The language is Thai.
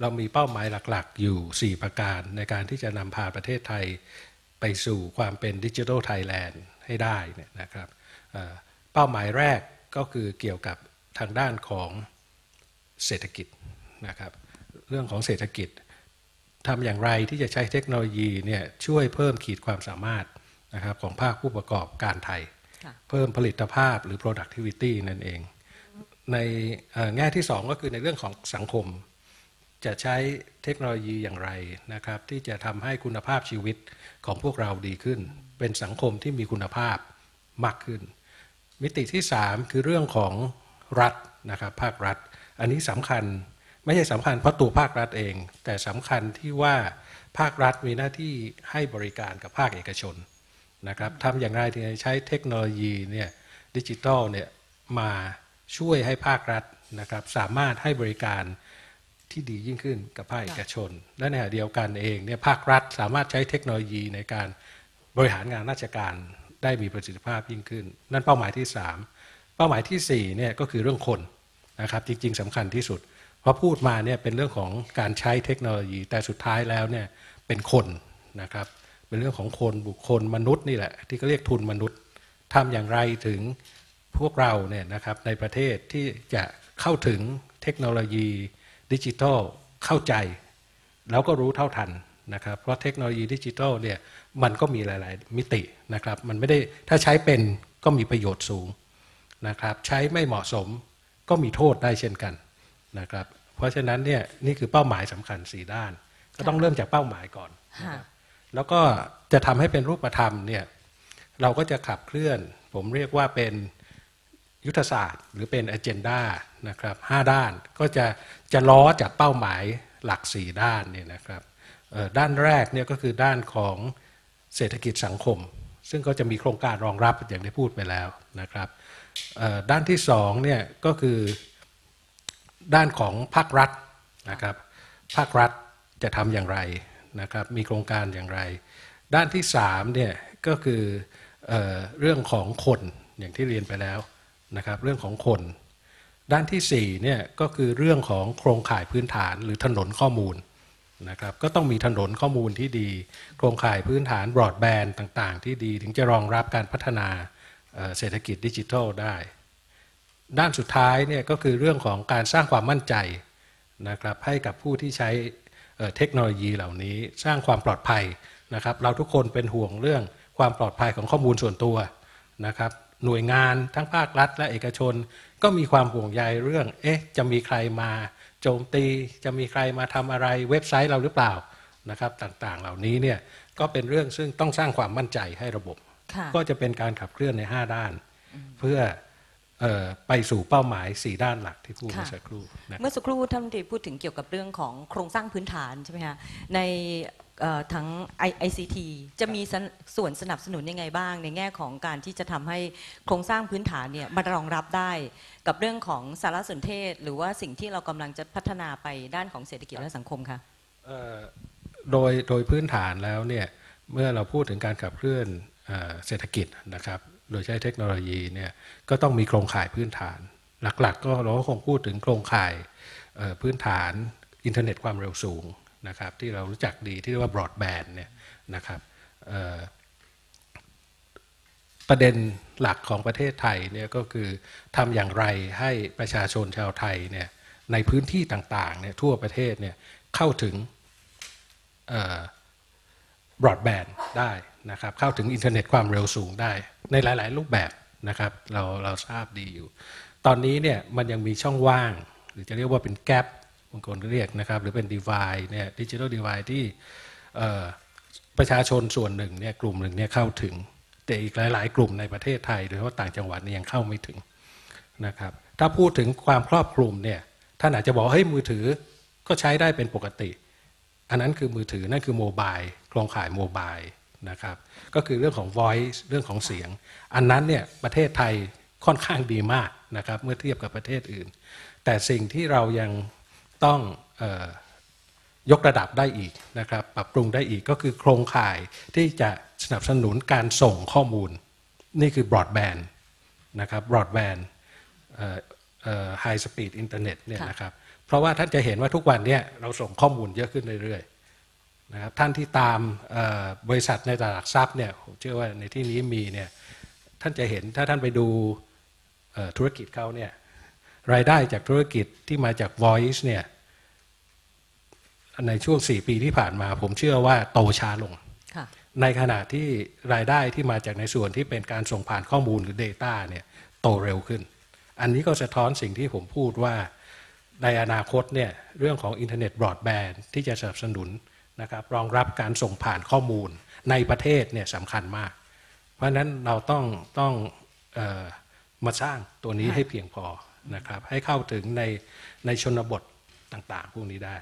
เรามีเป้าหมายหลักๆอยู่4ประการในการที่จะนำพาประเทศไทยไปสู่ความเป็นดิจิทัลไทยแลนด์ให้ได้นะครับเป้าหมายแรกก็คือเกี่ยวกับทางด้านของเศรษฐกิจนะครับเรื่องของเศรษฐกิจทำอย่างไรที่จะใช้เทคโนโลยีเนี่ยช่วยเพิ่มขีดความสามารถนะครับของภาคผู้ประกอบการไทยเพิ่มผลิตภาพหรือ productivity นั่นเองในแง่ที่สองก็คือในเรื่องของสังคมจะใช้เทคโนโลยีอย่างไรนะครับที่จะทำให้คุณภาพชีวิตของพวกเราดีขึ้นเป็นสังคมที่มีคุณภาพมากขึ้นมิติที่สามคือเรื่องของรัฐนะครับภาครัฐอันนี้สำคัญไม่ใช่สำคัญเพราะตัวภาครัฐเองแต่สำคัญที่ว่าภาครัฐมีหน้าที่ให้บริการกับภาคเอกชนนะครับทำอย่างไรถึงใช้เทคโนโลยีเนี่ยดิจิทัลเนี่ยมาช่วยให้ภาครัฐนะครับสามารถให้บริการที่ดียิ่งขึ้นกับภาคเอกชนและในขณะเดียวกันเองเนี่ยภาครัฐสามารถใช้เทคโนโลยีในการบริหารงานราชการได้มีประสิทธิภาพยิ่งขึ้นนั่นเป้าหมายที่3เป้าหมายที่4เนี่ยก็คือเรื่องคนนะครับจริงๆสำคัญที่สุดเพราะพูดมาเนี่ยเป็นเรื่องของการใช้เทคโนโลยีแต่สุดท้ายแล้วเนี่ยเป็นคนนะครับเป็นเรื่องของคนบุคคลมนุษย์นี่แหละที่เขาเรียกทุนมนุษย์ทำอย่างไรถึงพวกเราเนี่ยนะครับในประเทศที่จะเข้าถึงเทคโนโลยีดิจิทัลเข้าใจแล้วก็รู้เท่าทันนะครับเพราะเทคโนโลยีดิจิทัลเนี่ยมันก็มีหลายๆมิตินะครับมันไม่ได้ถ้าใช้เป็นก็มีประโยชน์สูงนะครับใช้ไม่เหมาะสมก็มีโทษได้เช่นกันนะครับเพราะฉะนั้นเนี่ยนี่คือเป้าหมายสำคัญ4ด้านก็ต้องเริ่มจากเป้าหมายก่อนแล้วก็จะทำให้เป็นรูปธรรมเนี่ยเราก็จะขับเคลื่อนผมเรียกว่าเป็นยุทธศาสตร์หรือเป็น agenda นะครับ5ด้านก็จะล้อจากเป้าหมายหลัก4ด้านเนี่ยนะครับด้านแรกเนี่ยก็คือด้านของเศรษฐกิจสังคมซึ่งก็จะมีโครงการรองรับอย่างที่พูดไปแล้วนะครับด้านที่2เนี่ยก็คือด้านของภาครัฐนะครับภาครัฐจะทำอย่างไรนะครับมีโครงการอย่างไรด้านที่3เนี่ยก็คือเรื่องของคนอย่างที่เรียนไปแล้วนะครับเรื่องของคนด้านที่4เนี่ยก็คือเรื่องของโครงข่ายพื้นฐานหรือถนนข้อมูลนะครับก็ต้องมีถนนข้อมูลที่ดีโครงข่ายพื้นฐานบรอดแบนด์ต่างๆที่ดีถึงจะรองรับการพัฒนาเศรษฐกิจดิจิทัลได้ด้านสุดท้ายเนี่ยก็คือเรื่องของการสร้างความมั่นใจนะครับให้กับผู้ที่ใช้เทคโนโลยีเหล่านี้สร้างความปลอดภัยนะครับเราทุกคนเป็นห่วงเรื่องความปลอดภัยของข้อมูลส่วนตัวนะครับหน่วยงานทั้งภาครัฐและเอกชนก็มีความห่วงใยเรื่องจะมีใครมาโจมตีจะมีใครมาทำอะไรเว็บไซต์เราหรือเปล่านะครับต่างๆเหล่านี้เนี่ยก็เป็นเรื่องซึ่งต้องสร้างความมั่นใจให้ระบบก็จะเป็นการขับเคลื่อนใน5ด้านเพื่อไปสู่เป้าหมาย4ด้านหลักที่พูดเมื่อสักครู่เมื่อสักครู่ท่านได้พูดถึงเกี่ยวกับเรื่องของโครงสร้างพื้นฐานใช่ไหมคะในทั้ง ICT จะมีส่วนสนับสนุนยังไงบ้างในแง่ของการที่จะทำให้โครงสร้างพื้นฐานเนี่ยมารองรับได้กับเรื่องของสารสนเทศหรือว่าสิ่งที่เรากำลังจะพัฒนาไปด้านของเศรษฐกิจและสังคมคะโดยพื้นฐานแล้วเนี่ยเมื่อเราพูดถึงการขับเคลื่อนเศรษฐกิจนะครับโดยใช้เทคโนโลยีเนี่ยก็ต้องมีโครงข่ายพื้นฐานหลักๆก็เราก็คงพูดถึงโครงข่ายพื้นฐานอินเทอร์เน็ตความเร็วสูงนะครับที่เรารู้จักดีที่เรียกว่าบรอดแบนด์เนี่ยนะครับประเด็นหลักของประเทศไทยเนี่ยก็คือทำอย่างไรให้ประชาชนชาวไทยเนี่ยในพื้นที่ต่างๆเนี่ยทั่วประเทศเนี่ยเข้าถึงบรอดแบนด์ได้นะครับเข้าถึงอินเทอร์เน็ตความเร็วสูงได้ในหลายๆรูปแบบนะครับเราทราบดีอยู่ตอนนี้เนี่ยมันยังมีช่องว่างหรือจะเรียกว่าเป็นแกลบบางคนเรียกนะครับหรือเป็น Divide เนี่ยดิจิทัล Divide ที่ประชาชนส่วนหนึ่งเนี่ยกลุ่มหนึ่งเนี่ยเข้าถึงแต่อีกหลายๆกลุ่มในประเทศไทยโดยเฉพาะต่างจังหวัดเนี่ยยังเข้าไม่ถึงนะครับถ้าพูดถึงความครอบคลุมเนี่ยท่านอาจจะบอกให้มือถือก็ใช้ได้เป็นปกติอันนั้นคือมือถือนั่นคือโมบายโครงข่ายโมบายนะครับก็คือเรื่องของ voice เรื่องของเสียงอันนั้นเนี่ยประเทศไทยค่อนข้างดีมากนะครับเมื่อเทียบกับประเทศอื่นแต่สิ่งที่เรายังต้องยกระดับได้อีกนะครับปรับปรุงได้อีกก็คือโครงข่ายที่จะสนับสนุนการส่งข้อมูลนี่คือบรอดแบนด์นะครับบรอดแบนด์ไฮสปีดอินเทอร์เน็ตเนี่ยนะครับ เพราะว่าท่านจะเห็นว่าทุกวันนี้เราส่งข้อมูลเยอะขึ้นเรื่อยๆนะครับท่านที่ตามบริษัทในตลาดหลักทรัพย์เนี่ยผมเชื่อว่าในที่นี้มีเนี่ยท่านจะเห็นถ้าท่านไปดูธุรกิจเขาเนี่ยรายได้จากธุรกิจที่มาจาก Voice เนี่ยในช่วง4 ปีที่ผ่านมาผมเชื่อว่าโตช้าลงในขณะที่รายได้ที่มาจากในส่วนที่เป็นการส่งผ่านข้อมูลหรือ Data เนี่ยโตเร็วขึ้นอันนี้ก็สะท้อนสิ่งที่ผมพูดว่าในอนาคตเนี่ยเรื่องของอินเทอร์เน็ตบรอดแบนด์ที่จะสนับสนุนนะครับรองรับการส่งผ่านข้อมูลในประเทศเนี่ยสำคัญมากเพราะฉะนั้นเราต้องมาสร้างตัวนี้ให้เพียงพอนะครับให้เข้าถึงในชนบทต่างๆพวกนี้ได้